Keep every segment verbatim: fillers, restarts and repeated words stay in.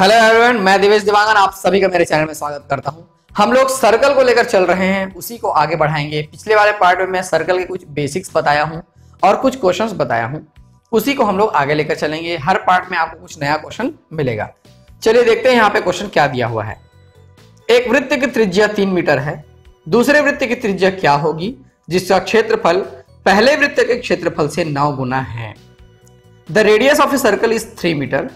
Hello everyone, मैं देवेश देवांगन आप सभी का मेरे चैनल में स्वागत करता हूं। हम लोग सर्कल को लेकर चल रहे हैं, उसी को आगे बढ़ाएंगे। पिछले वाले पार्ट में मैं सर्कल के कुछ बेसिक्स बताया हूं और कुछ क्वेश्चंस बताया हूं, उसी को हम लोग आगे लेकर चलेंगे। हर पार्ट में आपको कुछ नया क्वेश्चन मिलेगा। चलिए देखते हैं यहाँ पे क्वेश्चन क्या दिया हुआ है। एक वृत्त की त्रिज्या तीन मीटर है, दूसरे वृत्त की त्रिज्या क्या होगी जिसका क्षेत्रफल पहले वृत्त के क्षेत्रफल से नौ गुना है। The radius of a circle is three metre,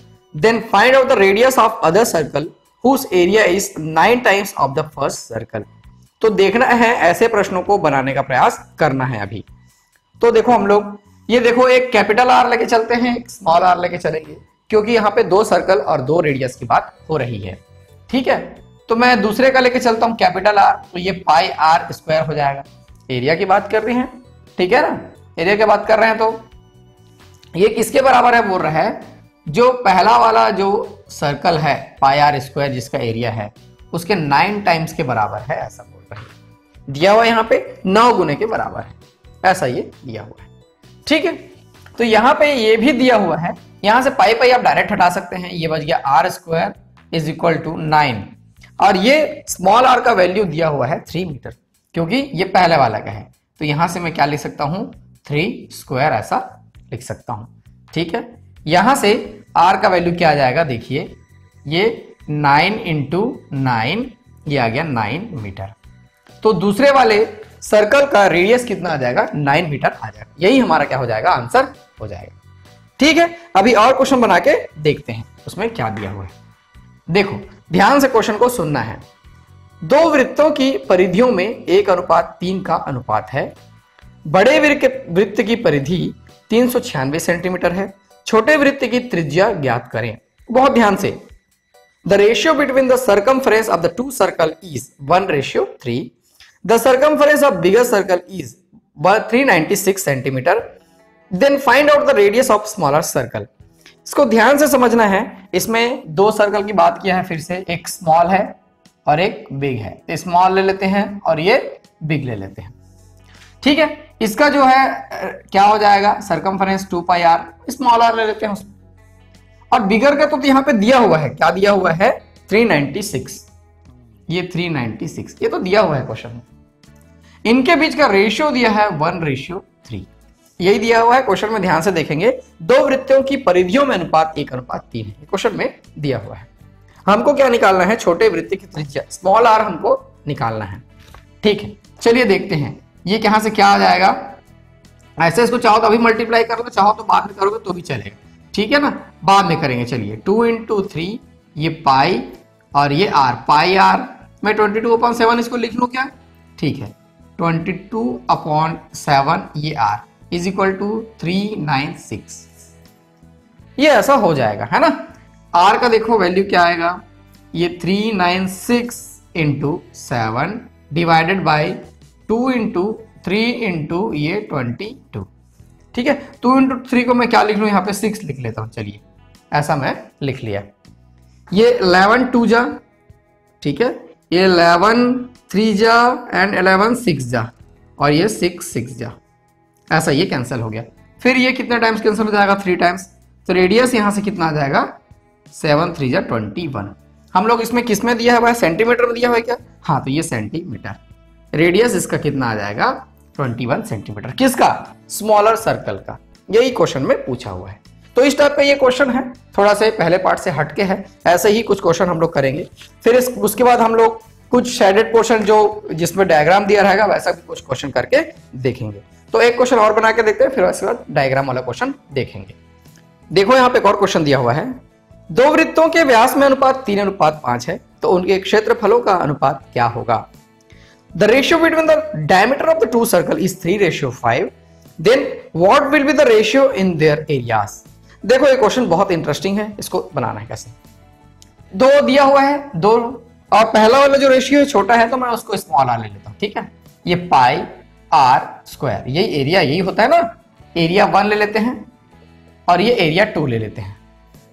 then find out the radius of other circle whose area is nine times of the first circle। तो देखना है, ऐसे प्रश्नों को बनाने का प्रयास करना है अभी। तो देखो हम लोग ये देखो एक कैपिटल आर लेके चलते हैं, एक स्मॉल आर लेके चलेंगे क्योंकि यहाँ पे दो सर्कल और दो रेडियस की बात हो रही है। ठीक है, तो मैं दूसरे का लेके चलता हूँ कैपिटल आर, तो ये पाई आर स्क्वायर हो जाएगा। एरिया की बात कर रहे हैं, ठीक है ना, एरिया की बात कर रहे हैं। तो ये किसके बराबर है बोल रहा है, जो पहला वाला जो सर्कल है पाई आर स्क्वायर जिसका एरिया है उसके नाइन टाइम्स के बराबर है, ऐसा बोल रहे हैं। दिया हुआ यहाँ पे नौ गुने के बराबर है, ऐसा ये दिया हुआ है। ठीक है, तो यहाँ पे ये भी दिया हुआ है, यहाँ से पाई पाई आप डायरेक्ट हटा सकते हैं। ये बच गया r square is equal to nine, और ये स्मॉल आर का वैल्यू दिया हुआ है थ्री मीटर क्योंकि ये पहले वाला का है। तो यहाँ से मैं क्या लिख सकता हूँ, थ्री स्क्वायर ऐसा लिख सकता हूँ। ठीक है, यहाँ से R का वैल्यू क्या आ जाएगा, देखिए ये नाइन इंटू नाइन, ये आ गया नाइन मीटर। तो दूसरे वाले सर्कल का रेडियस कितना आ जाएगा, नाइन मीटर आ जाएगा। यही हमारा क्या हो जाएगा, आंसर हो जाएगा। ठीक है, अभी और क्वेश्चन बना के देखते हैं उसमें क्या दिया हुआ है। देखो ध्यान से क्वेश्चन को सुनना है। दो वृत्तों की परिधियों में एक अनुपात तीन का अनुपात है। बड़े वृत्त की परिधि तीन सौ छियानवे सेंटीमीटर है, छोटे वृत्त की त्रिज्या ज्ञात करें। बहुत ध्यान से, the ratio between the circumference of the two circle is one ratio three, the circumference of bigger circle is three ninety six centimetre, then find out the radius of smaller circle. इसको ध्यान से समझना है, इसमें दो circle की बात किया है फिर से, एक स्मॉल है और एक बिग है। तो स्मॉल ले लेते हैं और ये बिग ले लेते हैं। ठीक है, इसका जो है क्या हो जाएगा, circumference two pi r, small r ले लेते हैं उसमें, और बिगर का तो, तो यहाँ पे दिया हुआ है, क्या दिया हुआ है, थ्री नाइनटी सिक्स, ये थ्री नाइनटी सिक्स, ये तो दिया हुआ है क्वेश्चन में। इनके बीच का रेशियो दिया है वन रेशियो थ्री, यही दिया हुआ है क्वेश्चन में। ध्यान से देखेंगे, दो वृत्तों की परिधियों में अनुपात एक अनुपात तीन है, क्वेश्चन में दिया हुआ है। हमको क्या निकालना है, छोटे वृत्त की त्रिज्या स्मॉल आर हमको निकालना है। ठीक है, चलिए देखते हैं ये कहां से क्या आ जाएगा। ऐसे इसको चाहो तो अभी मल्टीप्लाई कर लो, चाहो तो बाद में करोगे तो भी चलेगा। ठीक है ना, बाद में करेंगे। चलिए टू इंटू थ्री, ये पाई और ये आर, पाई आर मैं ट्वेंटी टू अपॉन सेवन इसको लिख लूँ क्या, ठीक है, ट्वेंटी टू अपॉन सेवन ये r is equal to three nine six, ये ऐसा हो जाएगा, है ना। आर का देखो वैल्यू क्या आएगा, ये three nine six into seven divided by two into three into ये ट्वेंटी टू। ठीक है, टू इंटू थ्री को मैं क्या लिख लूँ, यहाँ पे सिक्स लिख लेता हूँ। चलिए ऐसा मैं लिख लिया, ये इलेवन टू जा, ठीक है, ये इलेवन थ्री जा एंड इलेवन सिक्स जा, और ये सिक्स सिक्स जा, ऐसा ये कैंसिल हो गया। फिर ये कितने टाइम्स कैंसिल हो जाएगा, थ्री टाइम्स। तो रेडियस यहाँ से कितना आ जाएगा, सेवन थ्री जा ट्वेंटी वन। हम लोग इसमें किस में दिया हुआ है, सेंटीमीटर में दिया हुआ है क्या, हाँ, तो ये सेंटीमीटर। रेडियस इसका कितना आ जाएगा, इक्कीस सेंटीमीटर, किसका, स्मॉलर सर्कल का। यही क्वेश्चन में पूछा हुआ है। तो इस टाइप का ये क्वेश्चन है, थोड़ा सा पहले पार्ट से हटके है। ऐसे ही कुछ क्वेश्चन हम लोग करेंगे, फिर इस उसके बाद हम लोग कुछ शेडेड पोर्शन जो जिसमें डायग्राम दिया रहेगा वैसा भी कुछ क्वेश्चन करके देखेंगे। तो एक क्वेश्चन और बना के देखते हैं, फिर उसके बाद डायग्राम वाला क्वेश्चन देखेंगे। देखो यहाँ पे एक और क्वेश्चन दिया हुआ है, दो वृत्तों के व्यास में अनुपात तीन अनुपात पांच है, तो उनके क्षेत्रफलों का अनुपात क्या होगा। The ratio between the diameter of the two circle is three ratio five. Then what will be the ratio in their areas? देखो ये क्वेश्चन बहुत इंटरेस्टिंग है, इसको बनाना है कैसे। दो दिया हुआ है, दो, और पहला वाला जो रेशियो है छोटा है तो मैं उसको स्मॉल आर ले लेता हूँ। ठीक है, ये पाई आर स्क्वायर, यही एरिया, यही होता है ना, एरिया वन ले लेते हैं और ये एरिया टू ले लेते हैं।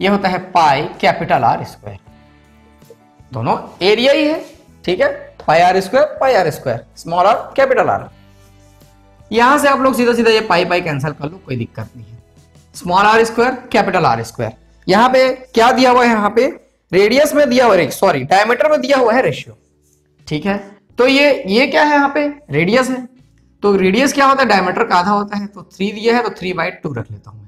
ये होता है पाई कैपिटल आर स्क्वायर, दोनों एरिया ही है। ठीक है, pi r square, pi r square, small r capital r. यहां से आप लोग सीधा सीधा ये पाई पाई कैंसिल कर लो, कोई दिक्कत नहीं है। Small r square capital r square, यहाँ पे क्या दिया हुआ है, यहाँ पे रेडियस में दिया हुआ, सॉरी डायमीटर में दिया हुआ है रेशियो, ठीक है। तो ये ये क्या है, यहाँ पे रेडियस है, तो रेडियस क्या होता है, डायमीटर का आधा होता है, तो थ्री दिया है तो थ्री बाई टू रख लेता हूँ।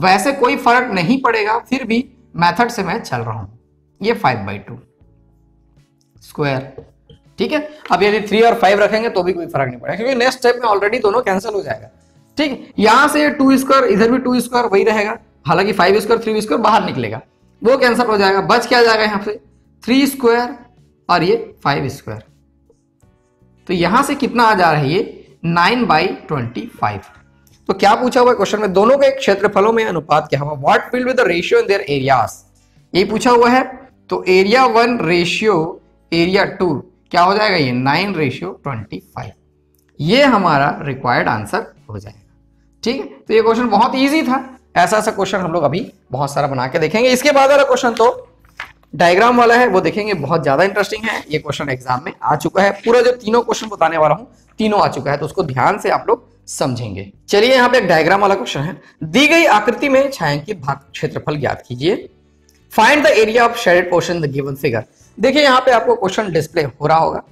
वैसे कोई फर्क नहीं पड़ेगा, फिर भी मेथड से मैं चल रहा हूँ। ये फाइव बाई टू स्क्वायर, ठीक है। अब यदि थ्री और फाइव रखेंगे तो भी कोई फर्क नहीं पड़ेगा, क्योंकि नेक्स्ट स्टेप में ऑलरेडी दोनों कैंसिल हो जाएगा, ठीक है। यहाँ से टू स्क्वायर, इधर भी टू स्क्वायर वही रहेगा, हालांकि फाइव स्क्वायर थ्री स्क्वायर बाहर निकलेगा, वो कैंसिल हो जाएगा। बच क्या जाएगा यहाँ पे, थ्री स्क्वायर और ये फाइव स्क्वायर। तो यहाँ से कितना आ जा रहा है, ये नाइन बाई ट्वेंटी फाइव। तो क्या पूछा हुआ क्वेश्चन में, दोनों के क्षेत्रफलों में अनुपात क्या हुआ, what will be the ratio in their areas, ये पूछा हुआ है। तो area one ratio area two क्या हो जाएगा, ये नाइन रेशियो ट्वेंटी फाइव, ये हमारा रिक्वायर्ड आंसर हो जाएगा, ठीक है। तो ये क्वेश्चन बहुत ईजी था, ऐसा ऐसा क्वेश्चन हम लोग अभी बहुत सारा बना के देखेंगे। इसके बाद वाला क्वेश्चन तो डायग्राम वाला है, वो देखेंगे, बहुत ज्यादा इंटरेस्टिंग है। ये क्वेश्चन एग्जाम में आ चुका है, पूरा जो तीनों क्वेश्चन बताने वाला हूँ तीनों आ चुका है, तो उसको ध्यान से आप लोग समझेंगे। चलिए, यहाँ पे एक डायग्राम वाला क्वेश्चन है। दी गई आकृति में छायांकित भाग क्षेत्रफल ज्ञात कीजिए, find the area of shaded portion in the given figure. देखिए, यहाँ पे आपको क्वेश्चन डिस्प्ले हो रहा होगा,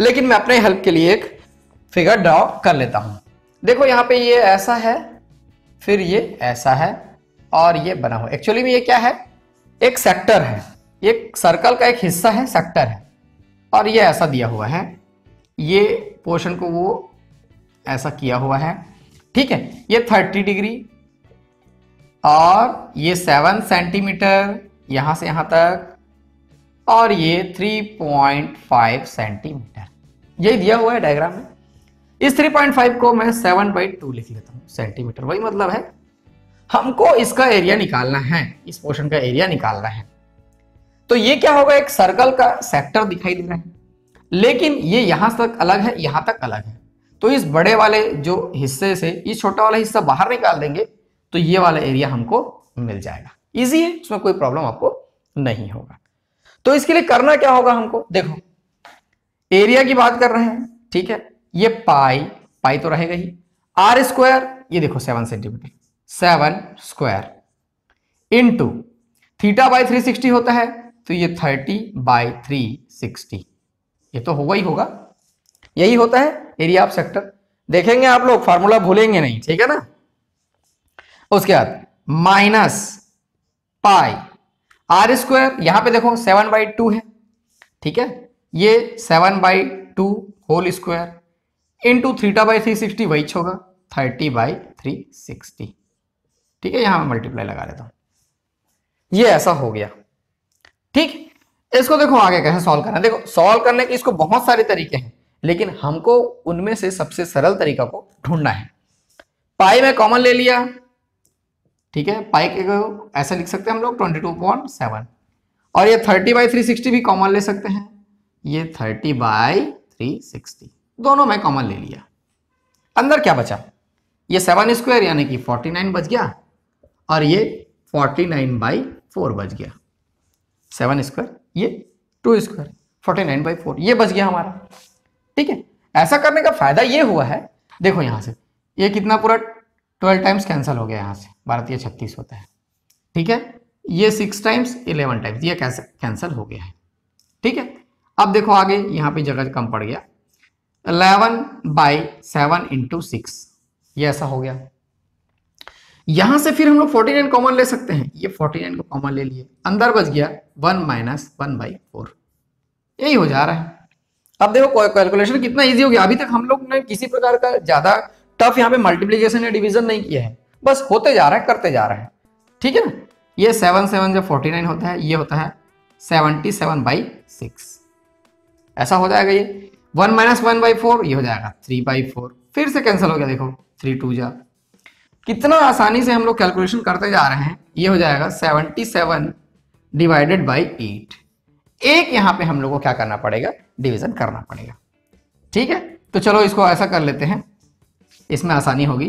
लेकिन मैं अपने हेल्प के लिए एक फिगर ड्रॉ कर लेता हूँ। देखो, यहाँ पे ये ऐसा है, फिर ये ऐसा है और ये बना हुआ, एक्चुअली में ये क्या है, एक सेक्टर है, ये सर्कल का एक हिस्सा है, सेक्टर है, और ये ऐसा दिया हुआ है, ये पोर्शन को वो ऐसा किया हुआ है, ठीक है। ये तीस डिग्री और ये सात सेंटीमीटर यहाँ से यहाँ तक, और ये तीन पॉइंट पाँच सेंटीमीटर, ये दिया हुआ है डायग्राम में। इस तीन पॉइंट पाँच को मैं सेवन बाई टू लिख लेता हूँ सेंटीमीटर, वही मतलब है, हमको इसका एरिया निकालना है, इस पोर्शन का एरिया निकालना है। तो ये क्या होगा, एक सर्कल का सेक्टर दिखाई दे रहा है, लेकिन ये यहाँ तक अलग है, यहाँ तक अलग है, तो इस बड़े वाले जो हिस्से से इस छोटा वाला हिस्सा बाहर निकाल देंगे तो ये वाला एरिया हमको मिल जाएगा। ईजी है, इसमें कोई प्रॉब्लम आपको नहीं होगा। तो इसके लिए करना क्या होगा हमको, देखो एरिया की बात कर रहे हैं, ठीक है। ये पाई पाई तो रहेगा ही, आर स्क्वायर, ये देखो seven centimetre, seven square into theta by three sixty होता है, तो ये थर्टी बाई थ्री सिक्सटी, ये तो होगा ही होगा, यही होता है एरिया ऑफ सेक्टर। देखेंगे आप लोग, फार्मूला भूलेंगे नहीं, ठीक है ना। उसके बाद माइनस पाई आर स्क्वायर, यहाँ पे देखो सेवन बाई टू है, ठीक है, ये seven by two whole square into theta by three sixty, वही होगा थर्टी बाई थ्री सिक्सटी, ठीक है। यहाँ मैं मल्टीप्लाई लगा लेता हूँ, ये ऐसा हो गया, ठीक। इसको देखो आगे कैसे सॉल्व करना है। देखो, सॉल्व करने के इसको बहुत सारे तरीके हैं, लेकिन हमको उनमें से सबसे सरल तरीका को ढूंढना है। पाई में कॉमन ले लिया, ठीक है, पाई को ऐसा लिख सकते हैं हम लोग ट्वेंटी टू पॉइंट सेवन, और ये थर्टी बाई थ्री सिक्सटी भी कॉमन ले सकते हैं, ये थर्टी बाई थ्री सिक्सटी दोनों में कॉमन ले लिया। अंदर क्या बचा, ये सेवन स्क्वायर यानी कि उनचास बच गया, और ये उनचास बाई फोर बच गया, सेवन स्क्वायर ये टू स्क्वायर उनचास बाई फोर ये बच गया हमारा, ठीक है। ऐसा करने का फायदा ये हुआ है, देखो यहाँ से ये कितना पूरा ट्वेल्व टाइम्स कैंसिल हो गया, यहाँ से बारह छत्तीस होता है, ठीक है। ये सिक्स टाइम्स इलेवन टाइम्स ये कैसे कैंसिल हो गया है, ठीक है। अब देखो आगे, यहाँ पे जगह कम पड़ गया, eleven by seven into six ये ऐसा हो गया। यहां से फिर हम लोग उनचास कॉमन ले सकते हैं, ये उनचास को कॉमन ले लिए, अंदर बच गया one minus one by four, यही हो जा रहा है। अब देखो कैलकुलेशन कितना इजी हो गया, अभी तक हम लोग ने किसी प्रकार का ज्यादा टफ यहाँ पे मल्टीप्लीकेशन या डिविजन नहीं किया है, बस होते जा रहा है, करते जा रहे हैं, ठीक है ना। ये सेवन सेवन जब फोर्टी नाइन होता है, ये होता है सेवनटी सेवन बाई सिक्स, ऐसा हो जाएगा। ये one minus one by four ये हो जाएगा थ्री बाई फोर, फिर से कैंसिल हो गया, देखो थ्री टू जा, कितना आसानी से हम लोग कैलकुलेशन करते जा रहे हैं। ये हो जाएगा seventy seven divided by eight, एक यहाँ पे हम लोग को क्या करना पड़ेगा, डिवीजन करना पड़ेगा, ठीक है। तो चलो इसको ऐसा कर लेते हैं, इसमें आसानी होगी,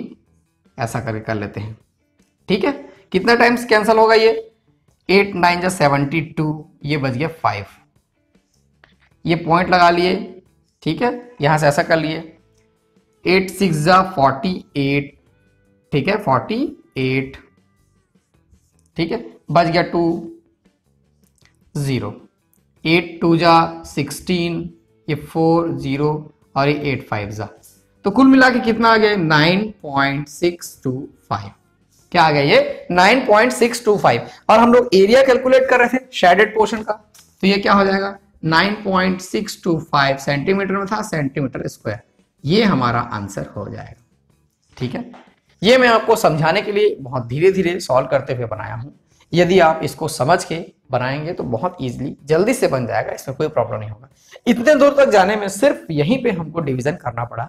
ऐसा करके कर लेते हैं, ठीक है। कितना टाइम्स कैंसिल होगा, ये एट नाइन जा सेवेंटी टू, ये बच गया फाइव, ये पॉइंट लगा लिए, ठीक है। यहाँ से ऐसा कर लिए, एट सिक्स जा फोर्टी एट, ठीक है फोर्टी एट, ठीक है बच गया टू, ज़ीरो, एट टू जा सिक्सटीन, ये फोर ज़ीरो और ये एट फाइव जा, तो कुल मिला के कितना आ गया nine point six two five. क्या आ गया ये nine point six two five. और हम लोग एरिया कैलकुलेट कर रहे थे शेडेड पोर्शन का, तो ये क्या हो जाएगा nine point six two five centimetre में था, सेंटीमीटर स्क्वायर, ये हमारा आंसर हो जाएगा। ठीक है, ये मैं आपको समझाने के लिए बहुत धीरे धीरे सॉल्व करते हुए बनाया हूँ। यदि आप इसको समझ के बनाएंगे तो बहुत इजीली जल्दी से बन जाएगा, इसमें कोई प्रॉब्लम नहीं होगा। इतने दूर तक जाने में सिर्फ यहीं पे हमको डिवीजन करना पड़ा,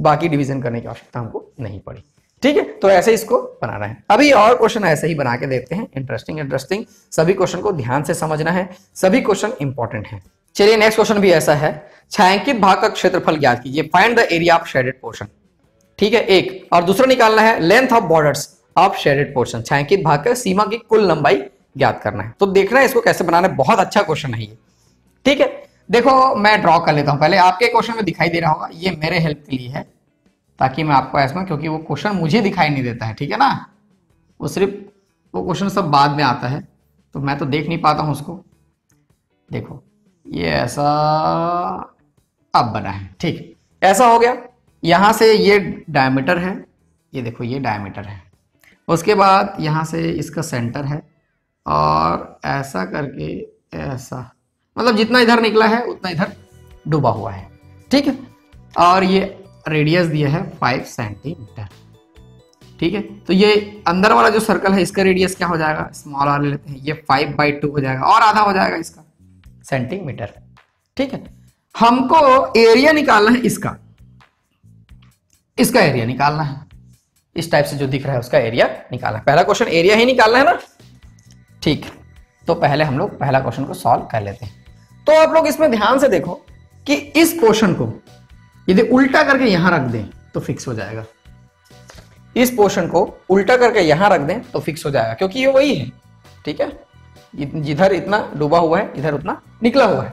बाकी डिवीजन करने की आवश्यकता हमको नहीं पड़ी। ठीक है, तो ऐसे इसको बनाना है। अभी और क्वेश्चन ऐसे ही बना के देखते हैं, इंटरेस्टिंग इंटरेस्टिंग। सभी क्वेश्चन को ध्यान से समझना है, सभी क्वेश्चन इंपॉर्टेंट है। चलिए नेक्स्ट क्वेश्चन भी ऐसा है, छायांकित भाग का क्षेत्रफल ज्ञात कीजिए, find the area of shaded portion. ठीक है, एक और दूसरा निकालना है length of borders of shaded portion, छायांकित भाग का सीमा की कुल लंबाई ज्ञात करना है। तो देखना है इसको कैसे बनाना है, बहुत अच्छा क्वेश्चन है ये। ठीक है, देखो मैं ड्रॉ कर लेता हूँ, पहले आपके क्वेश्चन में दिखाई दे रहा होगा, ये मेरे हेल्प के लिए है ताकि मैं आपको ऐसा, क्योंकि वो क्वेश्चन मुझे दिखाई नहीं देता है। ठीक है ना, वो सिर्फ वो क्वेश्चन सब बाद में आता है, तो मैं तो देख नहीं पाता हूँ उसको। देखो ये ऐसा अब बना है, ठीक ऐसा हो गया, यहाँ से ये डायमीटर है, ये देखो ये डायमीटर है, उसके बाद यहाँ से इसका सेंटर है और ऐसा करके ऐसा, मतलब जितना इधर निकला है उतना इधर डूबा हुआ है। ठीक है, और ये रेडियस दिया है फाइव सेंटीमीटर। ठीक है, तो ये अंदर वाला जो सर्कल है इसका रेडियस क्या हो जाएगा, स्मॉल वाले लेते हैं, ये फाइव बाई टू हो जाएगा और आधा हो जाएगा इसका सेंटीमीटर। ठीक है, हमको एरिया निकालना है इसका, इसका एरिया निकालना है, इस टाइप से जो दिख रहा है उसका एरिया निकालना है। पहला क्वेश्चन एरिया ही निकालना है ना। ठीक, तो पहले हम लोग पहला क्वेश्चन को सॉल्व कर लेते हैं। तो आप लोग इसमें ध्यान से देखो कि इस पोर्शन को यदि उल्टा करके यहां रख दें तो फिक्स हो जाएगा, इस पोर्शन को उल्टा करके यहां रख दें तो फिक्स हो जाएगा, क्योंकि ये वही है। ठीक है, इधर इतना डूबा हुआ है, इधर उतना निकला हुआ है,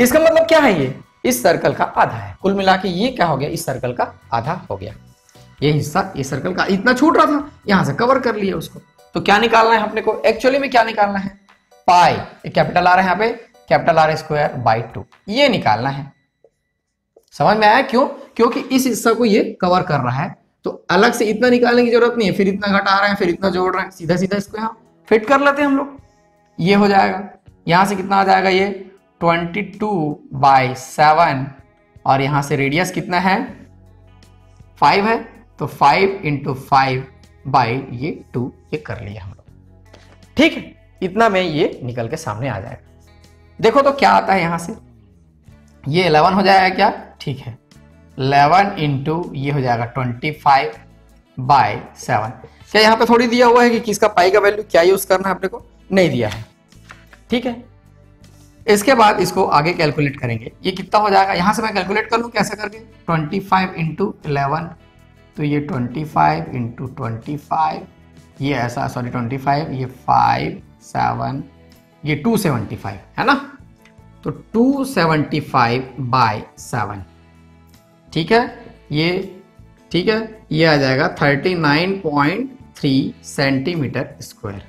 इसका मतलब क्या है, ये इस सर्कल का आधा है। कुल मिला के ये क्या हो गया, इस सर्कल का आधा हो गया, ये हिस्सा, ये सर्कल का इतना छूट रहा था, यहां से कवर कर लिया उसको। तो क्या निकालना है अपने को, एक्चुअली में क्या निकालना है, पाई, कैपिटल आ रहा है यहाँ पे, capital r square by two, ये निकालना है। समझ में आया क्यों, क्योंकि इस हिस्सा को ये कवर कर रहा है, तो अलग से इतना निकालने की जरूरत नहीं है, फिर इतना घटा रहे हैं, फिर इतना जोड़ रहे हैं, सीधा सीधा इसको यहाँ फिट कर लेते हैं हम लोग। ये हो जाएगा, यहाँ से कितना आ जाएगा ये ट्वेंटी टू बाई सेवन, और यहाँ से रेडियस कितना है फाइव है, तो फाइव इंटू फाइव बाई ये टू, ये कर लिया हम लोग। ठीक है, इतना में ये निकल के सामने आ जाएगा। देखो तो क्या आता है, यहाँ से ये इलेवन हो जाएगा क्या, ठीक है, इलेवन इंटू ये हो जाएगा ट्वेंटी फाइव बाई सेवन। क्या यहाँ पे थोड़ी दिया हुआ है कि किसका पाई का वैल्यू क्या यूज करना है, अपने को नहीं दिया है। ठीक है, इसके बाद इसको आगे कैलकुलेट करेंगे, ये कितना हो जाएगा, यहाँ से मैं कैलकुलेट कर लूँ कैसे करके, ट्वेंटी फाइव इंटू इलेवन, तो ये twenty five into twenty five, ये ऐसा सॉरी ट्वेंटी फाइव, ये फाइव सेवन, ये टू सेवेंटी फाइव है ना, तो two seventy five by seven. ठीक है, ये ठीक है, ये आ जाएगा thirty nine point three centimetre square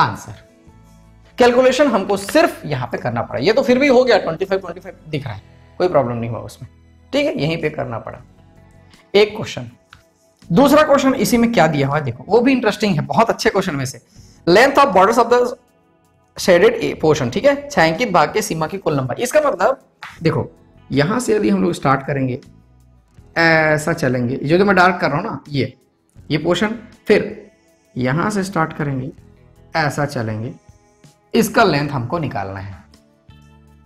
answer. Calculation हमको सिर्फ यहाँ पे करना पड़ा, ये तो फिर भी हो गया, ट्वेंटी फाइव ट्वेंटी फाइव दिख रहा है, कोई प्रॉब्लम नहीं हुआ उसमें। ठीक है, यहीं पे करना पड़ा एक क्वेश्चन। दूसरा क्वेश्चन इसी में क्या दिया हुआ है, देखो वो भी इंटरेस्टिंग है, बहुत अच्छे क्वेश्चन में से, length of borders of the shaded portion. ठीक है, छायांकित भाग के सीमा की कुल लंबाई, इसका मतलब देखो यहां से यदि हम लोग स्टार्ट करेंगे, ऐसा चलेंगे, जो जो मैं डार्क कर रहा हूँ ना, ये ये पोर्शन, फिर यहां से स्टार्ट करेंगे, ऐसा चलेंगे, इसका लेंथ हमको निकालना है।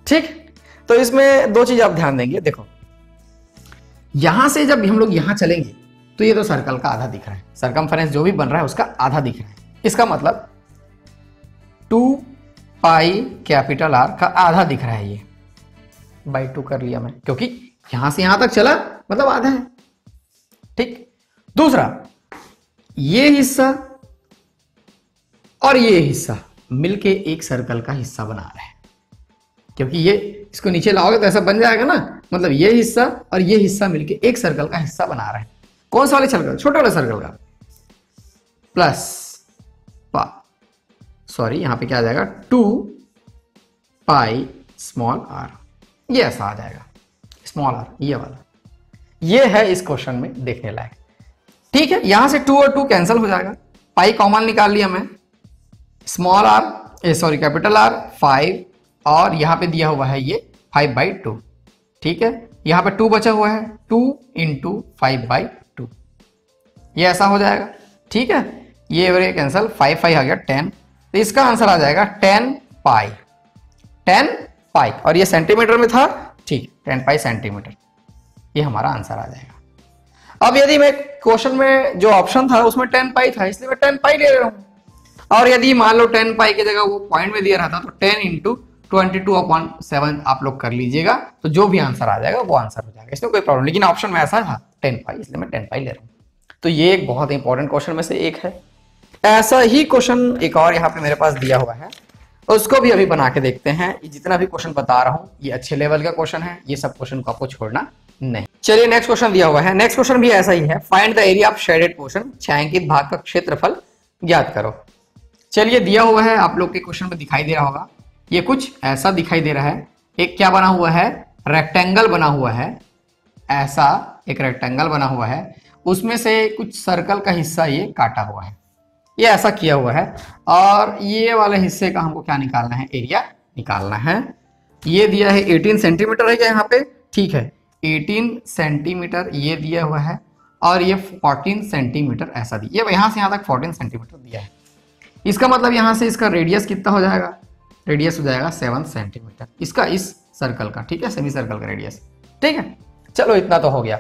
ठीक, तो इसमें दो चीज आप ध्यान देंगे, देखो यहां से जब हम लोग यहां चलेंगे तो ये तो सर्कल का आधा दिख रहा है, सर्कमफेरेंस जो भी बन रहा है उसका आधा दिख रहा है, इसका मतलब टू पाई कैपिटल आर का आधा दिख रहा है, ये बाई टू कर लिया मैं, क्योंकि यहां से यहां तक चला मतलब आधा है। ठीक, दूसरा ये हिस्सा और ये हिस्सा मिलके एक सर्कल का हिस्सा बना रहा है, क्योंकि ये इसको नीचे लाओगे तो ऐसा बन जाएगा ना, मतलब ये हिस्सा और ये हिस्सा मिलके एक सर्कल का हिस्सा बना रहा है। कौन सा वाले सर्कल, छोटे वाले सर्कल का, प्लस पा सॉरी यहाँ पे क्या आ जाएगा, टू पाई स्मॉल आर, ये ऐसा आ जाएगा स्मॉल आर, ये वाला ये है इस क्वेश्चन में देखने लायक। ठीक है, यहां से टू और टू कैंसिल हो जाएगा, पाई कॉमन निकाल लिया मैं, small r sorry capital r five, और यहां पे दिया हुआ है ये फाइव बाई टू। ठीक है, यहां पे टू बचा हुआ है, two into five by two, ये ऐसा हो जाएगा। ठीक है, ये कैंसिल, फाइव फाइव आ गया टेन, तो इसका आंसर आ जाएगा टेन पाई, टेन पाई, और ये सेंटीमीटर में था। ठीक, टेन पाई सेंटीमीटर, ये हमारा आंसर आ जाएगा। अब यदि मैं क्वेश्चन में जो ऑप्शन था उसमें टेन पाई था, इसलिए मैं टेन पाई ले रहा हूँ, और यदि मान लो टेन पाई की जगह वो पॉइंट में दिया रहा था तो ten into twenty two upon seven आप लोग कर लीजिएगा, तो जो भी आंसर आ जाएगा वो आंसर हो जाएगा, इसमें कोई प्रॉब्लम। लेकिन ऑप्शन में ऐसा था टेन पाई, इसलिए मैं टेन पाई ले रहा हूँ। तो ये एक बहुत इंपॉर्टेंट क्वेश्चन में से एक है। ऐसा ही क्वेश्चन एक और यहाँ पे मेरे पास दिया हुआ है, उसको भी अभी बना के देखते हैं। जितना भी क्वेश्चन बता रहा हूँ ये अच्छे लेवल का क्वेश्चन है, ये सब क्वेश्चन को आपको छोड़ना नहीं। चलिए नेक्स्ट क्वेश्चन दिया हुआ है, नेक्स्ट क्वेश्चन भी ऐसा ही है, find the area of shaded portion, छायांकित भाग का क्षेत्रफल ज्ञात करो। चलिए, दिया हुआ है, आप लोग के क्वेश्चन में दिखाई दे रहा होगा, ये कुछ ऐसा दिखाई दे रहा है, एक क्या बना हुआ है, रेक्टेंगल बना हुआ है, ऐसा एक रेक्टेंगल बना हुआ है, उसमें से कुछ सर्कल का हिस्सा ये काटा हुआ है, ये ऐसा किया हुआ है, और ये वाले हिस्से का हमको क्या निकालना है, एरिया निकालना है। ये दिया है अठारह सेंटीमीटर है यहाँ पे, ठीक है, अठारह सेंटीमीटर ये दिया हुआ है, और ये चौदह सेंटीमीटर ऐसा दिया, ये यहाँ से यहाँ तक चौदह सेंटीमीटर दिया है। इसका मतलब यहाँ से इसका रेडियस कितना हो जाएगा, रेडियस हो जाएगा सात सेंटीमीटर, इसका इस सर्कल का, ठीक है, सेमी सर्कल का रेडियस। ठीक है, चलो इतना तो हो गया।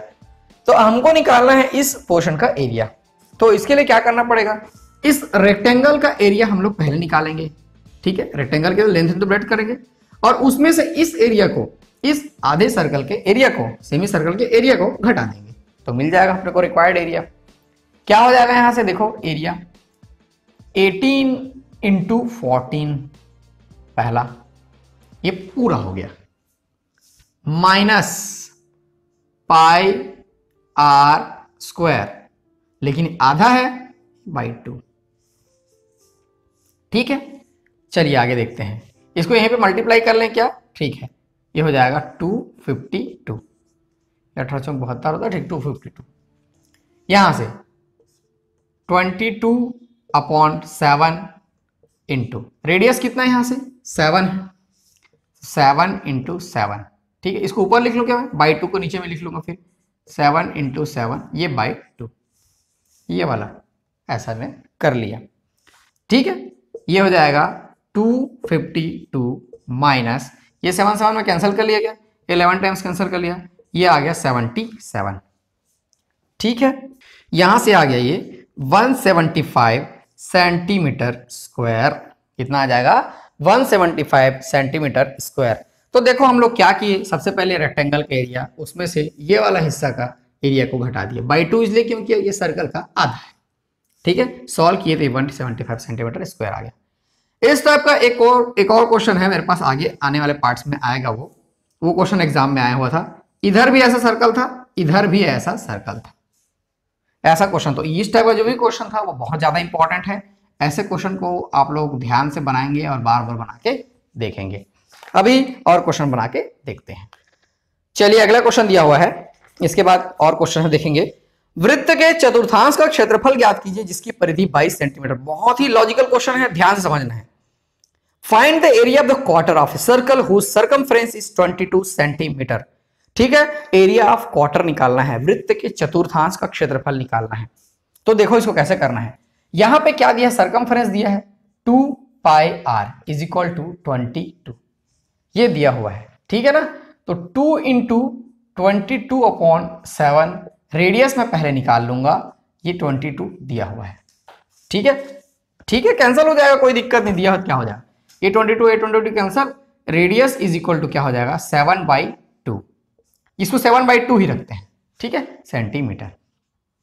तो हमको निकालना है इस पोर्शन का एरिया, तो इसके लिए क्या करना पड़ेगा, इस रेक्टेंगल का एरिया हम लोग पहले निकालेंगे। ठीक है, रेक्टेंगल के लेंथ इनटू ब्रेड्थ करेंगे, और उसमें से इस एरिया को, इस आधे सर्कल के एरिया को, सेमी सर्कल के एरिया को घटा देंगे, तो मिल जाएगा अपने को रिक्वायर्ड एरिया। क्या हो जाएगा यहाँ से देखो, एरिया अठारह इंटू फोर्टीन पहला, ये पूरा हो गया, माइनस पाई आर स्क्वायर, लेकिन आधा है बाई टू। ठीक है, चलिए आगे देखते हैं, इसको यहीं पे मल्टीप्लाई कर लें क्या, ठीक है, ये हो जाएगा टू फिफ्टी टू, अठारह सौ बहत्तर होता है, ठीक, टू फिफ्टी टू, यहाँ से twenty two upon seven into, radius कितना है यहाँ से, सेवन है, सेवन इंटू सेवन, ठीक है, इसको ऊपर लिख लूँ क्या मैं, बाई टू को नीचे में लिख लूँगा, फिर सेवन इंटू सेवन, ये बाई टू, ये वाला ऐसा मैं कर लिया। ठीक है, ये हो जाएगा टू फिफ्टी टू माइनस, ये सेवन सेवन में कैंसिल कर लिया गया, इलेवन टाइम्स कैंसिल कर लिया, ये आ गया सतहत्तर। ठीक है, यहाँ से आ गया ये एक सौ पचहत्तर सेंटीमीटर स्क्वायर, कितना आ जाएगा, एक सौ पचहत्तर सेंटीमीटर स्क्वायर। तो देखो हम लोग क्या किए, सबसे पहले रेक्टेंगल का एरिया, उसमें से ये वाला हिस्सा का एरिया को घटा दिया, बाई टू इसलिए क्योंकि ये सर्कल का आधा है। ठीक है, सॉल्व किए तो एक सौ पचहत्तर सेंटीमीटर स्क्वायर आ गया। इस टाइप का एक और एक और क्वेश्चन है मेरे पास, आगे आने वाले पार्ट्स में आएगा, वो वो क्वेश्चन एग्जाम में आया हुआ था, इधर भी ऐसा सर्कल था, इधर भी ऐसा सर्कल था, ऐसा क्वेश्चन। तो इस टाइप का जो भी क्वेश्चन था वो बहुत ज़्यादा इंपॉर्टेंट है, ऐसे क्वेश्चन को आप लोग ध्यान से बनाएंगे और बार बार बना के देखेंगे। अभी और क्वेश्चन बना के देखते हैं। चलिए, अगला क्वेश्चन दिया हुआ है, इसके बाद और क्वेश्चन देखेंगे। वृत्त के चतुर्थांश का क्षेत्रफल ज्ञात कीजिए जिसकी परिधि बाईस सेंटीमीटर, बहुत ही लॉजिकल क्वेश्चन है, ध्यान से समझना है। Find the area of the quarter of circle whose circumference is बाईस सेंटीमीटर। ठीक है, एरिया ऑफ क्वार्टर निकालना है, वृत्त के चतुर्थांश का क्षेत्रफल निकालना है। तो देखो इसको कैसे करना है, यहां पे क्या दिया है, सर्कमफ्रेंस दिया है two pi r is equal to twenty two, ये दिया हुआ है। ठीक है ना, तो two into twenty two upon seven, radius में पहले निकाल लूंगा, ये बाईस दिया हुआ है। ठीक है, ठीक है, कैंसिल हो जाएगा, कोई दिक्कत नहीं, दिया क्या हो जाएगा, ये बाईस ये बाईस cancel, radius is equal to क्या हो जाएगा, सेवन बाई टू, इसको सेवन बाई टू ही रखते हैं। ठीक है, सेंटीमीटर,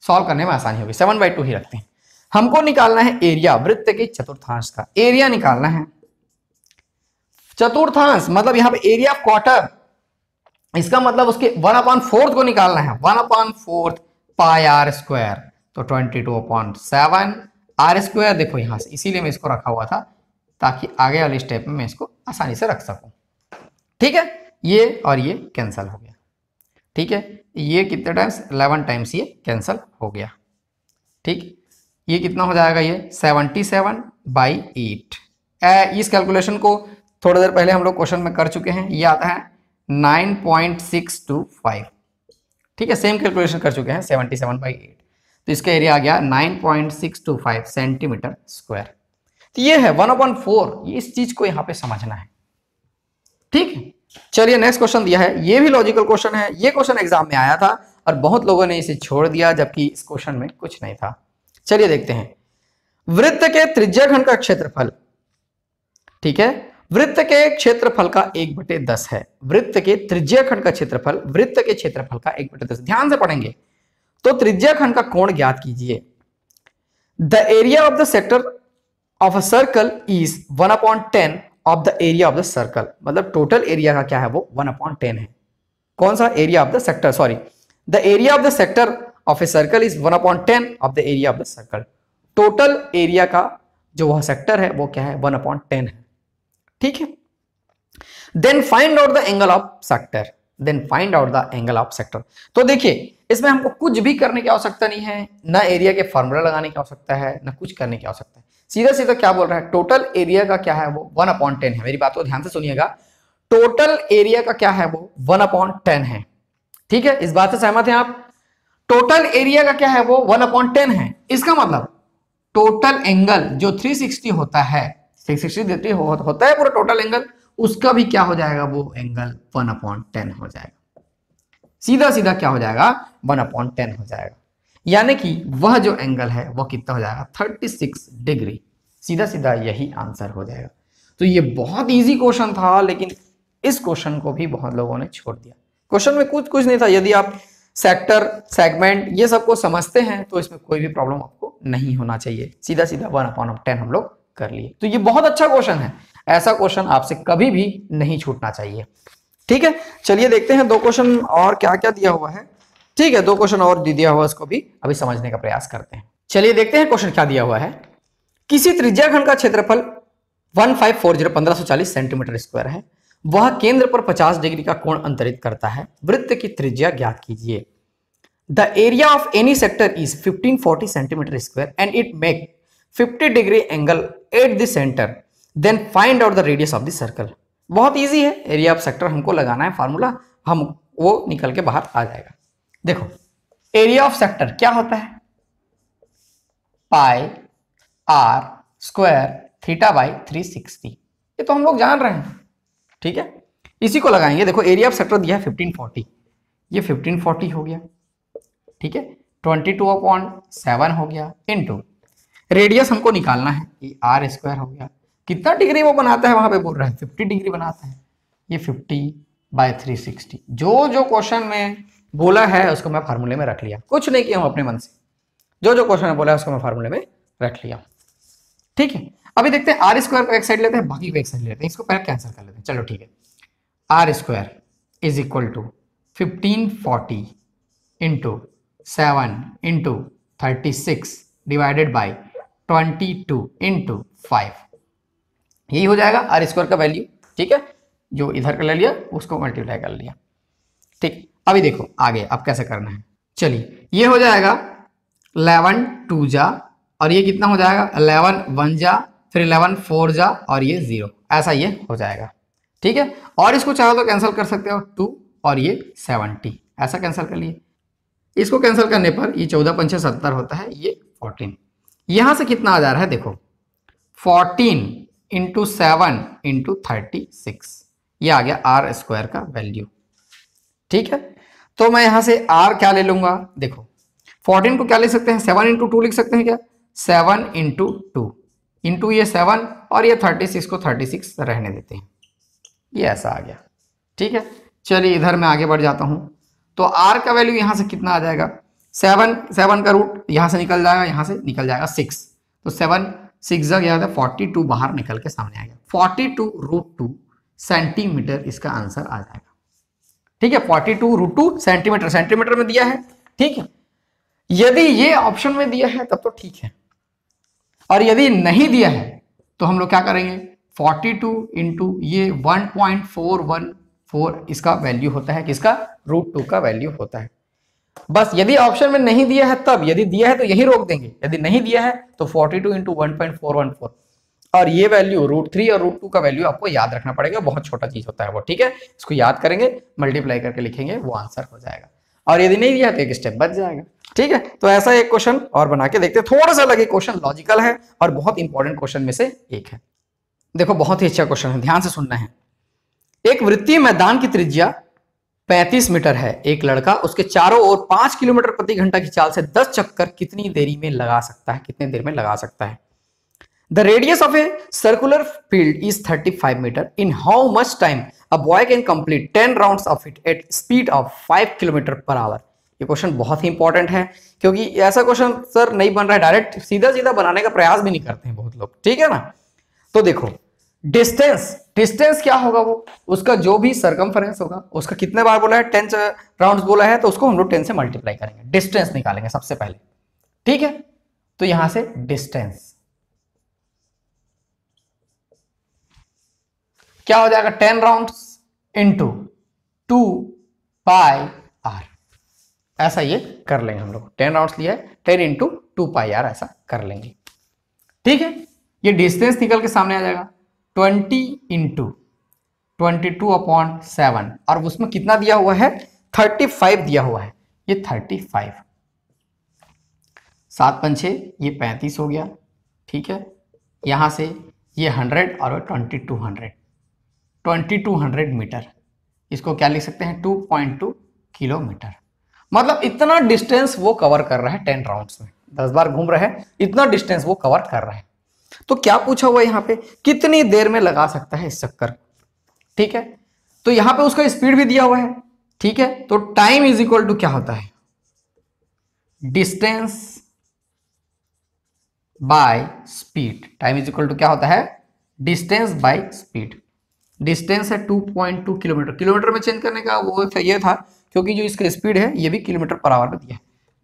सॉल्व करने में आसानी होगी, सेवन बाई टू ही रखते हैं। हमको निकालना है एरिया वृत्त के चतुर्थांश का, एरिया निकालना है, चतुर्थांश मतलब यहाँ पे एरिया ऑफ क्वार्टर, इसका मतलब उसके वन अपॉन फोर्थ को निकालना है, one upon fourth pi r square, तो twenty two upon seven r square, देखो यहाँ से, इसीलिए मैं इसको रखा हुआ था ताकि आगे वाले स्टेप में मैं इसको आसानी से रख सकूं। ठीक है, ये और ये कैंसिल हो गया। ठीक है, ये कितने टाइम्स, इलेवन टाइम्स ये कैंसिल हो गया। ठीक, ये कितना हो जाएगा, ये सेवेंटी सेवन बाई एट। इस कैलकुलेशन को थोड़ी देर पहले हम लोग क्वेश्चन में कर चुके हैं। ये आता है nine point six two five. ठीक है, सेम कैलकुलेशन कर चुके हैं सेवेंटी सेवन बाई एट। तो इसका एरिया आ गया nine point six two five centimetre square. तो ये है वन अपॉन फोर। इस चीज को यहाँ पे समझना है। ठीक है, चलिए नेक्स्ट क्वेश्चन दिया है। ये भी लॉजिकल क्वेश्चन है। ये क्वेश्चन एग्जाम में आया था और बहुत लोगों ने इसे छोड़ दिया, जबकि इस क्वेश्चन में कुछ नहीं था। चलिए देखते हैं। वृत्त के त्रिज्याखंड का क्षेत्रफल, ठीक है, वृत्त के क्षेत्रफल का एक बटे दस है। वृत्त के त्रिज्याखंड का क्षेत्रफल वृत्त के क्षेत्रफल का एक बटे दस। ध्यान से पढ़ेंगे। तो त्रिज्याखंड का कोण ज्ञात कीजिए। The area of the sector of a circle is one upon ten of the area of the circle. मतलब टोटल एरिया का क्या है, वो वन अपॉन टेन है। कौन सा area of the sector, sorry, the area of the sector of a circle is one upon ten of the area of the circle. Total area का जो वह सेक्टर है वो क्या है, वन अपॉन टेन है। ठीक है, then find out the angle of sector. Then find out the angle of sector. तो देखिए, इसमें हमको कुछ भी करने की आवश्यकता नहीं है, ना एरिया के फॉर्मूला लगाने की आवश्यकता है, ना कुछ करने की आवश्यकता है। सीधा सीधा क्या बोल रहा है, टोटल एरिया का क्या है वो वन अपॉन टेन है। मेरी बात को ध्यान से सुनिएगा। टोटल एरिया का क्या है वो वन अपॉन टेन है। ठीक है, इस बात से सहमत हैं आप। टोटल एरिया का क्या है वो वन अपॉन टेन है। इसका मतलब टोटल एंगल जो थ्री सिक्सटी होता है, थ्री सिक्सटी हो, होता है पूरा टोटल एंगल, उसका भी क्या हो जाएगा, वो एंगल वन अपॉन टेन हो जाएगा। सीधा सीधा क्या हो जाएगा, वन अपॉन टेन हो जाएगा। यानी कि वह जो एंगल है वह कितना हो जाएगा, थर्टी सिक्स डिग्री। सीधा सीधा यही आंसर हो जाएगा। तो ये बहुत इजी क्वेश्चन था, लेकिन इस क्वेश्चन को भी बहुत लोगों ने छोड़ दिया। क्वेश्चन में कुछ कुछ नहीं था। यदि आप सेक्टर, सेगमेंट, ये सबको समझते हैं तो इसमें कोई भी प्रॉब्लम आपको नहीं होना चाहिए। सीधा सीधा वन अपॉन टेन हम लोग कर लिए। तो ये बहुत अच्छा क्वेश्चन है। ऐसा क्वेश्चन आपसे कभी भी नहीं छूटना चाहिए। ठीक है, चलिए देखते हैं दो क्वेश्चन और क्या क्या दिया हुआ है। ठीक है, दो क्वेश्चन और दिया हुआ, इसको भी अभी समझने का प्रयास करते हैं। चलिए देखते हैं क्वेश्चन क्या दिया हुआ है। किसी त्रिज्याखंड का क्षेत्रफल पंद्रह सौ चालीस पंद्रह सौ चालीस सेंटीमीटर स्क्वायर है। वह केंद्र पर पचास डिग्री का कोण अंतरित करता है। वृत्त की त्रिज्या ज्ञात कीजिए। The area of any sector is fifteen forty centimetre square and it make fifty degree angle at the centre. Then find out the radius of the circle. बहुत ईजी है। एरिया ऑफ सेक्टर हमको लगाना है formula, हम वो निकल के बाहर आ जाएगा। देखो, एरिया ऑफ सेक्टर क्या होता है, pi r square theta by three sixty. ये तो हम लोग जान रहे हैं। ठीक है, इसी को लगाएंगे। देखो, एरिया ऑफ सेक्टर दिया है फिफ्टीन फोर्टी, ये फिफ्टीन फोर्टी हो गया। ठीक है, ट्वेंटी टू अपॉन सेवन हो गया, इनटू रेडियस हमको निकालना है, ये आर स्क्वायर हो गया। कितना डिग्री वो बनाता है, वहां पे बोल रहा है फिफ्टी डिग्री बनाता है। ये फिफ्टी बाई थ्री सिक्सटी, जो जो क्वेश्चन में बोला है उसको मैं फार्मूले में रख लिया। कुछ नहीं किया हूं अपने मन से, जो जो क्वेश्चन बोला है उसको मैं फार्मूले में रख लिया। ठीक है, अभी देखते हैं आर स्क्वायर को एक साइड लेते हैं, बाकी को एक साइड लेते हैं। इसको पहले कैंसिल कर लेते हैं। चलो ठीक है, r square is equal to fifteen forty into seven into thirty six divided by twenty two into five. यही हो जाएगा आर स्क्वायर का वैल्यू। ठीक है, जो इधर का ले लिया उसको मल्टीप्लाई कर लिया। ठीक, अभी देखो आगे अब कैसे करना है। चलिए, ये हो जाएगा इलेवन टू जा, और ये कितना हो जाएगा, इलेवन वन जा, फिर इलेवन फोर जा, और ये जीरो। ऐसा ये हो जाएगा। ठीक है, और इसको चाहो तो कैंसिल कर सकते हो, टू और ये सेवेंटी। ऐसा कैंसिल कर लिए। इसको कैंसिल करने पर ये चौदह पंचे सत्तर होता है, ये फोर्टीन। यहाँ से कितना आ जा रहा है, देखो fourteen into seven into thirty six. ये आ गया आर स्क्वायर का वैल्यू। ठीक है, तो मैं यहाँ से आर क्या ले लूंगा, देखो फोर्टीन को क्या ले सकते हैं, सेवन इंटू टू लिख सकते हैं क्या, सेवन इंटू टू इंटू ये सेवन, और ये थर्टी सिक्स को थर्टी सिक्स रहने देते हैं। ये ऐसा आ गया। ठीक है, चलिए इधर मैं आगे बढ़ जाता हूँ। तो आर का वैल्यू यहाँ से कितना आ जाएगा, सेवन, सेवन का रूट यहाँ से निकल जाएगा, यहाँ से निकल जाएगा सिक्स। तो सेवन सिक्स जा गया था, फोर्टी टू बाहर निकल के सामने आ गया। Forty two root two centimetre इसका आंसर आ जाएगा। ठीक है, forty two root two centimetre, centimetre में दिया है। ठीक है, यदि ये ऑप्शन में दिया है तब तो ठीक है, और यदि नहीं दिया है तो हम लोग क्या करेंगे, फोर्टी टू इंटू ये one point four one four इसका वैल्यू होता है, किसका? रूट टू का वैल्यू होता है। बस यदि ऑप्शन में नहीं दिया है तब, यदि दिया है तो यही रोक देंगे, यदि नहीं दिया है तो forty two into one point four one four और ये वैल्यू रूट थ्री और रूट टू का वैल्यू आपको याद रखना पड़ेगा, बहुत छोटा चीज होता है वो, ठीक है। इसको याद करेंगे, मल्टीप्लाई करके लिखेंगे, वो आंसर हो जाएगा। और यदि नहीं दिया तो एक स्टेप बच जाएगा, ठीक है। तो ऐसा एक क्वेश्चन और बना के देखते हैं, थोड़ा सा अलग क्वेश्चन, लॉजिकल है और बहुत इंपॉर्टेंट क्वेश्चन में से एक है। देखो बहुत ही अच्छा क्वेश्चन है, ध्यान से सुनना है। एक वृत्तीय मैदान की त्रिज्या पैंतीस मीटर है। एक लड़का उसके चारों ओर पांच किलोमीटर प्रति घंटा की चाल से दस चक्कर कितनी देरी में लगा सकता है, कितने देर में लगा सकता है? The radius of a circular field is thirty-five meter. In how much time a boy can complete ten rounds of it at speed of five kilometer per hour? ये क्वेश्चन बहुत ही इंपॉर्टेंट है, क्योंकि ऐसा क्वेश्चन सर नहीं बन रहा है, डायरेक्ट सीधा सीधा बनाने का प्रयास भी नहीं करते हैं बहुत लोग, ठीक है ना। तो देखो डिस्टेंस, डिस्टेंस क्या होगा? वो उसका जो भी सर्कमफेरेंस होगा, उसका कितने बार बोला है? टेन राउंड बोला है, तो उसको हम लोग टेन से मल्टीप्लाई करेंगे, डिस्टेंस निकालेंगे सबसे पहले, ठीक है। तो यहां से डिस्टेंस क्या हो जाएगा? Ten rounds into two pi r, ऐसा ये कर लेंगे हम लोग। टेन राउंड्स लिया है, ten into two pi r ऐसा कर लेंगे, ठीक है। ये डिस्टेंस निकल के सामने आ जाएगा twenty into twenty two upon seven और उसमें कितना दिया हुआ है? थर्टी फाइव दिया हुआ है। ये थर्टी फाइव सात पंच छः, ये पैंतीस हो गया, ठीक है। यहाँ से ये हंड्रेड और ट्वेंटी टू हंड्रेड बाईस सौ मीटर, इसको क्या लिख सकते हैं? दो पॉइंट दो किलोमीटर। मतलब इतना डिस्टेंस वो कवर कर रहा है दस राउंड्स में, दस बार घूम रहा है, इतना डिस्टेंस वो कवर कर रहा है। तो क्या पूछा हुआ यहाँ पे? कितनी देर में लगा सकता है इस चक्कर, ठीक है। तो यहाँ पे उसका स्पीड भी दिया हुआ है, ठीक है। तो टाइम इज इक्वल टू क्या होता है? Distance by speed. Time is equal to क्या होता है? Distance by speed. डिस्टेंस है दो पॉइंट दो किलोमीटर, किलोमीटर में चेंज करने का वो ये था क्योंकि जो इसका स्पीड है ये भी किलोमीटर पर आवर में दिया है,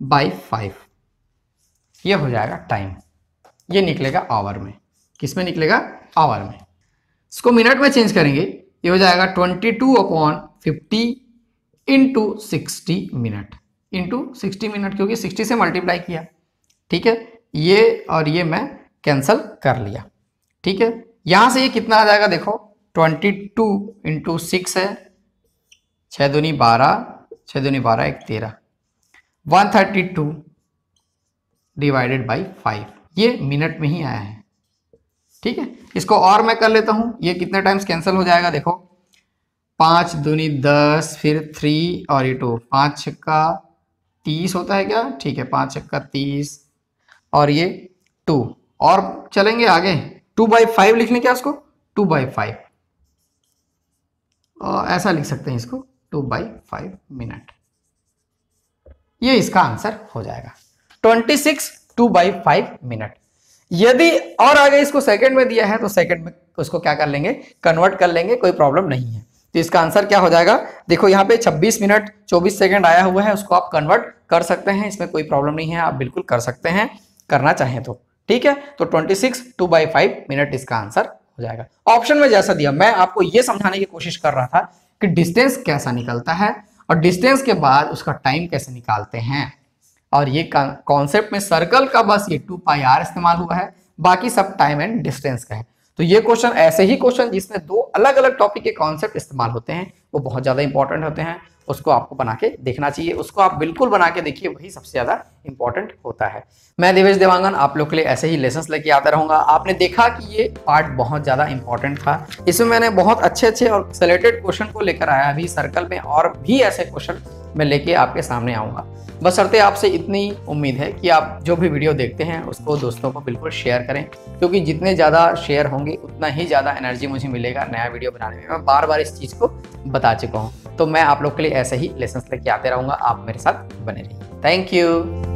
बाई फाइव, ये हो जाएगा टाइम। ये निकलेगा आवर में, किस में निकलेगा? आवर में। इसको मिनट में चेंज करेंगे, ये हो जाएगा बाईस upon fifty into sixty minute, into sixty minute, क्योंकि सिक्सटी से मल्टीप्लाई किया, ठीक है। ये और ये मैं कैंसिल कर लिया, ठीक है। यहाँ से ये कितना आ जाएगा? देखो ट्वेंटी टू इंटू सिक्स है, छः दूनी बारह, छः दूनी बारह एक तेरह, one thirty two divided by five, ये मिनट में ही आया है, ठीक है। इसको और मैं कर लेता हूँ, ये कितने टाइम्स कैंसिल हो जाएगा? देखो पाँच दूनी दस, फिर थ्री और ये टू, पाँच छक्का तीस होता है क्या? ठीक है, पाँच छक्का तीस और ये टू, और चलेंगे आगे। टू बाई फाइव लिख लें क्या उसको? टू बाई फाइव ऐसा लिख सकते हैं इसको, टू बाई फाइव मिनट, ये इसका आंसर हो जाएगा। छब्बीस टू बाई फाइव मिनट। यदि और आगे इसको सेकंड में दिया है तो सेकंड में उसको क्या कर लेंगे? कन्वर्ट कर लेंगे, कोई प्रॉब्लम नहीं है। तो इसका आंसर क्या हो जाएगा? देखो यहाँ पे छब्बीस मिनट चौबीस सेकंड आया हुआ है, उसको आप कन्वर्ट कर सकते हैं, इसमें कोई प्रॉब्लम नहीं है, आप बिल्कुल कर सकते हैं करना चाहें तो, ठीक है। तो छब्बीस टू बाई फाइव मिनट इसका आंसर हो जाएगा। ऑप्शन में जैसा दिया, मैं आपको यह समझाने की कोशिश कर रहा था कि डिस्टेंस कैसा निकलता है और डिस्टेंस के बाद उसका टाइम कैसे निकालते हैं। और ये कॉन्सेप्ट में सर्कल का बस ये टू पाई आर इस्तेमाल हुआ है, बाकी सब टाइम एंड डिस्टेंस का है। तो ये क्वेश्चन ऐसे ही क्वेश्चन जिसमें दो अलग अलग टॉपिक के कॉन्सेप्ट इस्तेमाल होते हैं, वो बहुत ज्यादा इंपॉर्टेंट होते हैं, उसको आपको बना के देखना चाहिए, उसको आप बिल्कुल बना के देखिए, वही सबसे ज़्यादा इंपॉर्टेंट होता है। मैं देवेश देवांगन आप लोग के लिए ऐसे ही लेसन्स लेके आता रहूँगा। आपने देखा कि ये पार्ट बहुत ज़्यादा इंपॉर्टेंट था, इसमें मैंने बहुत अच्छे अच्छे और सेलेक्टेड क्वेश्चन को लेकर आया। अभी सर्कल में और भी ऐसे क्वेश्चन मैं लेके आपके सामने आऊँगा। बशर्ते आपसे इतनी उम्मीद है कि आप जो भी वीडियो देखते हैं उसको दोस्तों को बिल्कुल शेयर करें, क्योंकि जितने ज़्यादा शेयर होंगे उतना ही ज़्यादा एनर्जी मुझे मिलेगा नया वीडियो बनाने में। मैं बार बार इस चीज़ को बता चुका हूँ। तो मैं आप लोग के लिए ऐसे ही लेसन्स लेके आते रहूँगा, आप मेरे साथ बने रहिए। Thank you.